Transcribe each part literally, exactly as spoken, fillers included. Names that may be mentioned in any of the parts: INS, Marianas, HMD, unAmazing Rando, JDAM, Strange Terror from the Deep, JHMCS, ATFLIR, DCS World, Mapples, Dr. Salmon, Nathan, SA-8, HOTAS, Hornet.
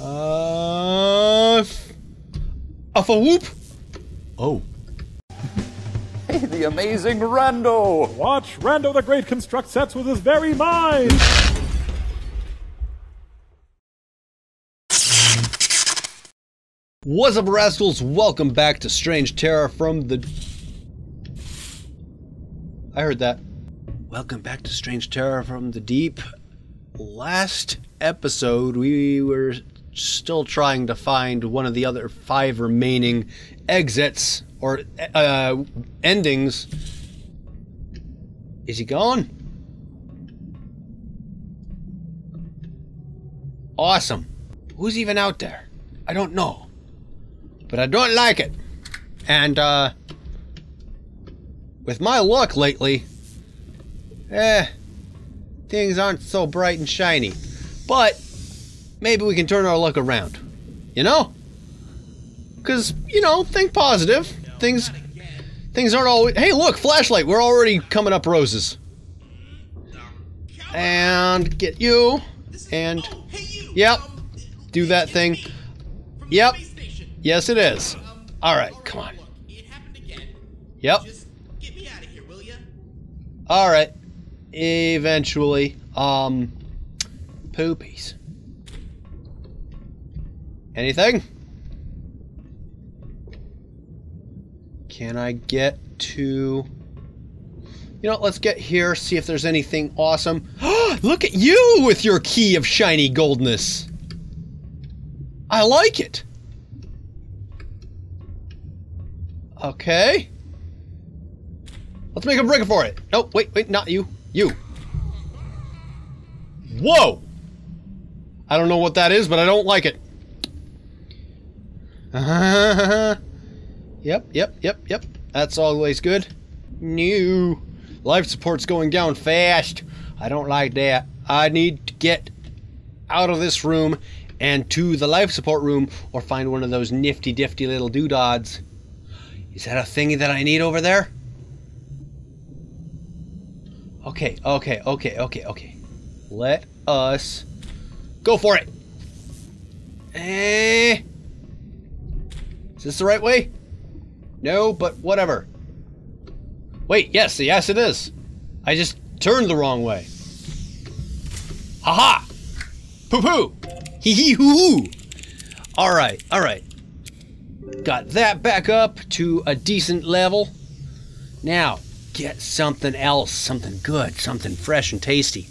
Uh, off a whoop. Oh. Hey, the amazing Rando. Watch Rando the Great construct sets with his very mind. What's up, rascals? Welcome back to Strange Terror from the... I heard that. Welcome back to Strange Terror from the Deep. Last episode, we were still trying to find one of the other five remaining exits or uh, endings. Is he gone? Awesome. Who's even out there? I don't know. But I don't like it. And, uh... with my luck lately... Eh... things aren't so bright and shiny. But... maybe we can turn our luck around. You know? Because, you know, think positive. Things... Things aren't always... Hey, look! Flashlight! We're already coming up roses. And... get you. And... yep. Do that thing. Yep. Yes, it is. All right, come on. Yep. All right. Eventually, um, poopies. Anything? Can I get to? You know, let's get here. See if there's anything awesome. Look at you with your key of shiny goldness. I like it. Okay. Let's make a break for it. No, wait, wait, not you. You. Whoa! I don't know what that is, but I don't like it. Uh-huh. Yep, yep, yep, yep. That's always good. New. Life support's going down fast. I don't like that. I need to get out of this room and to the life support room or find one of those nifty-difty little doodads. Is that a thingy that I need over there? Okay, okay, okay, okay, okay. Let us go for it. Eh. Is this the right way? No, but whatever. Wait, yes, yes it is. I just turned the wrong way. Haha! Poo-poo! Hee-hee-hoo-hoo! Alright, alright. Got that back up to a decent level. Now, get something else, something good, something fresh and tasty.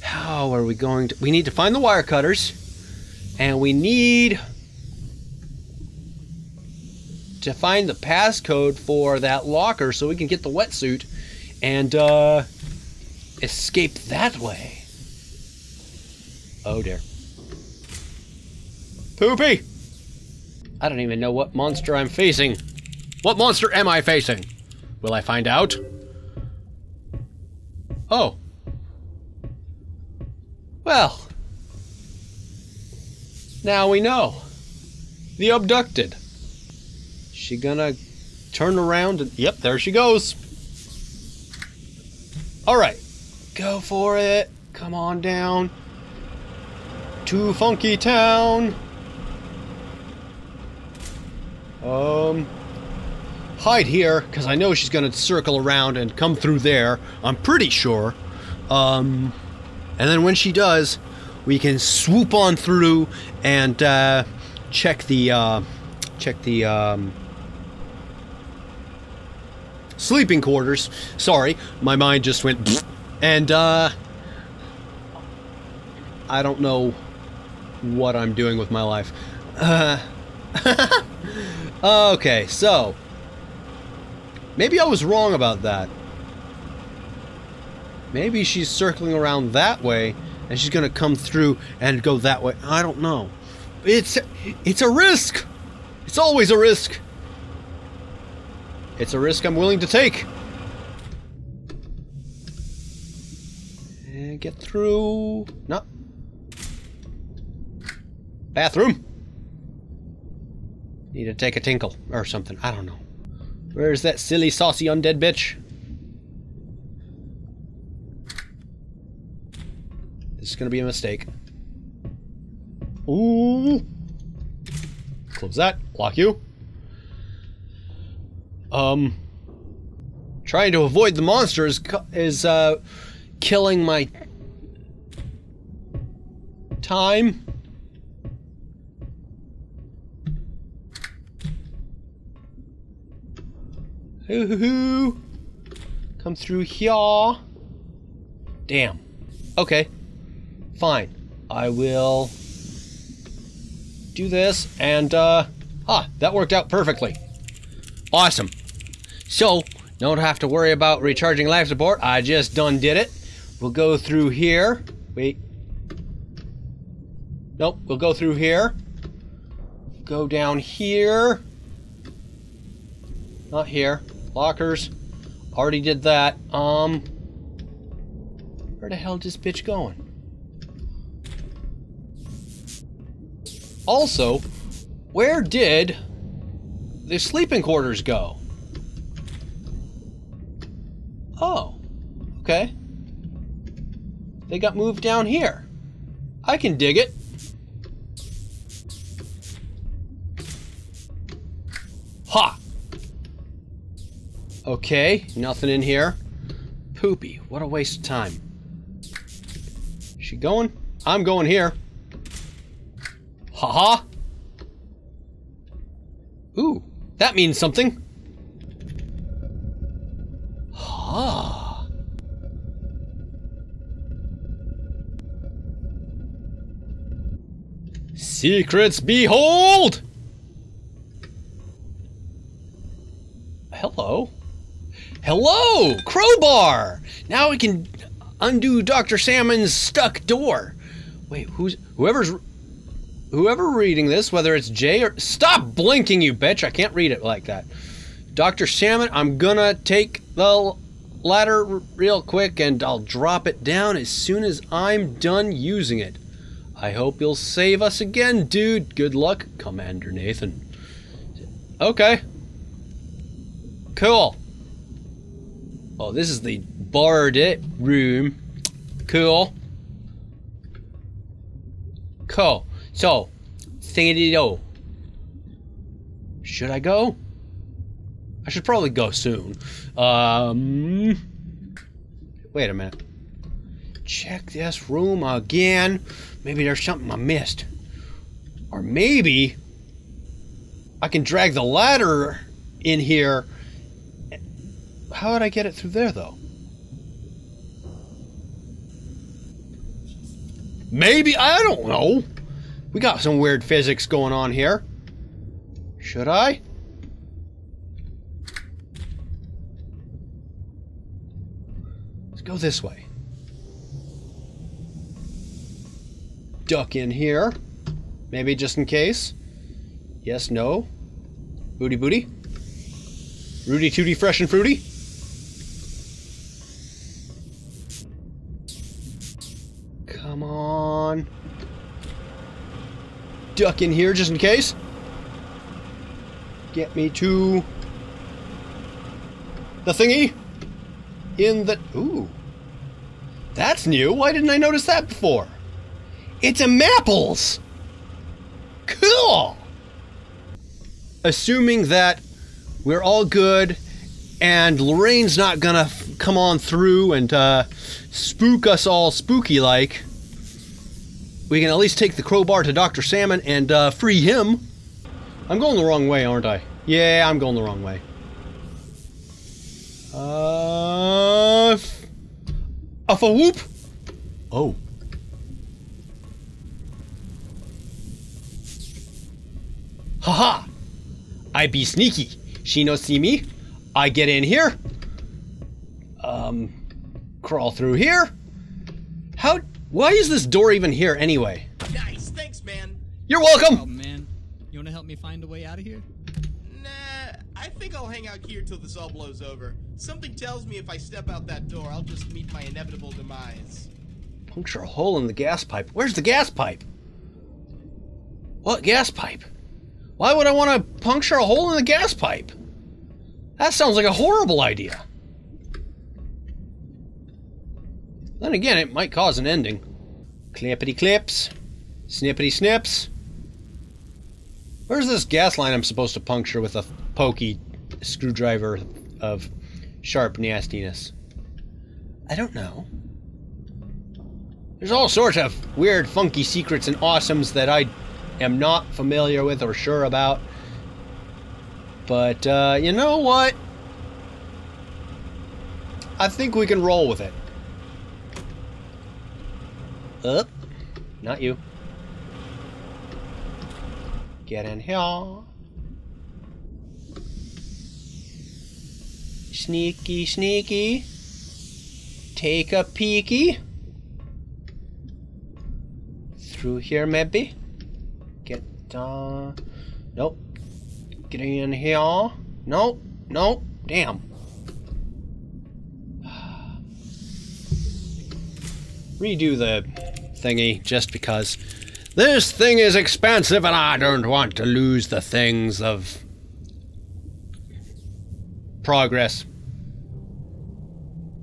How are we going to... We need to find the wire cutters. And we need... to find the passcode for that locker so we can get the wetsuit. And, uh... escape that way. Oh, dear. Poopy! I don't even know what monster I'm facing. What monster am I facing? Will I find out? Oh. Well. Now we know. The abducted. She gonna turn around and... Yep, there she goes. Alright. Go for it. Come on down. To Funky Town. Um, hide here, because I know she's going to circle around and come through there, I'm pretty sure. Um, and then when she does, we can swoop on through and, uh, check the, uh, check the, um, sleeping quarters. Sorry, my mind just went, and, uh, I don't know what I'm doing with my life. Uh, Okay, so maybe I was wrong about that. Maybe she's circling around that way and she's gonna come through and go that way. I don't know. It's it's a risk. It's always a risk. It's a risk I'm willing to take. And get through. No. Bathroom. Need to take a tinkle or something. I don't know. Where's that silly, saucy, undead bitch? This is gonna be a mistake. Ooh. Close that. Lock you. Um. Trying to avoid the monsters is uh, killing my time. Hoo hoo hoo. Come through here. Damn. Okay. Fine. I will do this and, uh, ah, that worked out perfectly. Awesome. So, don't have to worry about recharging life support. I just done did it. We'll go through here. Wait. Nope, we'll go through here. Go down here. Not here. Lockers. Already did that. Um, where the hell is this bitch going? Also, where did the sleeping quarters go? Oh, okay. They got moved down here. I can dig it. Ha! Okay, nothing in here. Poopy, what a waste of time. Is she going? I'm going here. Haha. -ha. Ooh, that means something. Ah. Secrets behold! Hello. Hello! Crowbar! Now we can undo Doctor Salmon's stuck door. Wait, who's... Whoever's... Whoever reading this, whether it's Jay or... Stop blinking, you bitch! I can't read it like that. Doctor Salmon, I'm gonna take the ladder real quick and I'll drop it down as soon as I'm done using it. I hope you'll save us again, dude. Good luck, Commander Nathan. Okay. Cool. Oh, this is the barred it room. Cool. Cool. So, thingy-do. Should I go? I should probably go soon. Um, wait a minute. Check this room again. Maybe there's something I missed. Or maybe I can drag the ladder in here. How would I get it through there, though? Maybe, I don't know. We got some weird physics going on here. Should I? Let's go this way. Duck in here. Maybe just in case. Yes, no. Booty, booty. Rudy, tooty, fresh and fruity. Duck in here just in case. Get me to the thingy in the... Ooh. That's new. Why didn't I notice that before? It's a Mapples. Cool. Assuming that we're all good and Lorraine's not gonna come on through and uh, spook us all spooky-like. We can at least take the crowbar to Doctor Salmon and uh, free him. I'm going the wrong way, aren't I? Yeah, I'm going the wrong way. Uh, off a whoop. Oh. Haha. -ha. I be sneaky. She no see me. I get in here. Um, crawl through here. How? Why is this door even here anyway? Nice, thanks, man. You're welcome. Oh, man. You wanna help me find a way out of here? Nah, I think I'll hang out here till this all blows over. Something tells me if I step out that door, I'll just meet my inevitable demise. Puncture a hole in the gas pipe. Where's the gas pipe? What gas pipe? Why would I wanna puncture a hole in the gas pipe? That sounds like a horrible idea. Then again, it might cause an ending. Clippity clips. Snippity snips. Where's this gas line I'm supposed to puncture with a pokey screwdriver of sharp nastiness? I don't know. There's all sorts of weird, funky secrets and awesomes that I am not familiar with or sure about. But, uh, you know what? I think we can roll with it. Up. Not you. Get in here. Sneaky, sneaky. Take a peeky. Through here, maybe. Get down. Nope. Get in here. Nope. Nope. Damn. Redo the thingy just because. This thing is expensive and I don't want to lose the things of progress.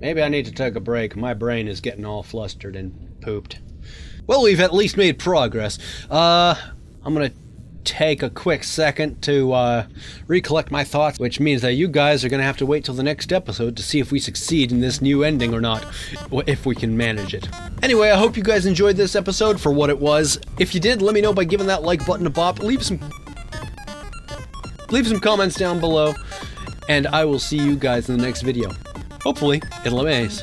Maybe I need to take a break. My brain is getting all flustered and pooped. Well, we've at least made progress. Uh, I'm gonna take a quick second to uh, recollect my thoughts, which means that you guys are gonna have to wait till the next episode to see if we succeed in this new ending or not, if we can manage it. Anyway, I hope you guys enjoyed this episode for what it was. If you did, let me know by giving that like button a bop. Leave some, leave some comments down below, and I will see you guys in the next video. Hopefully, it'll amaze.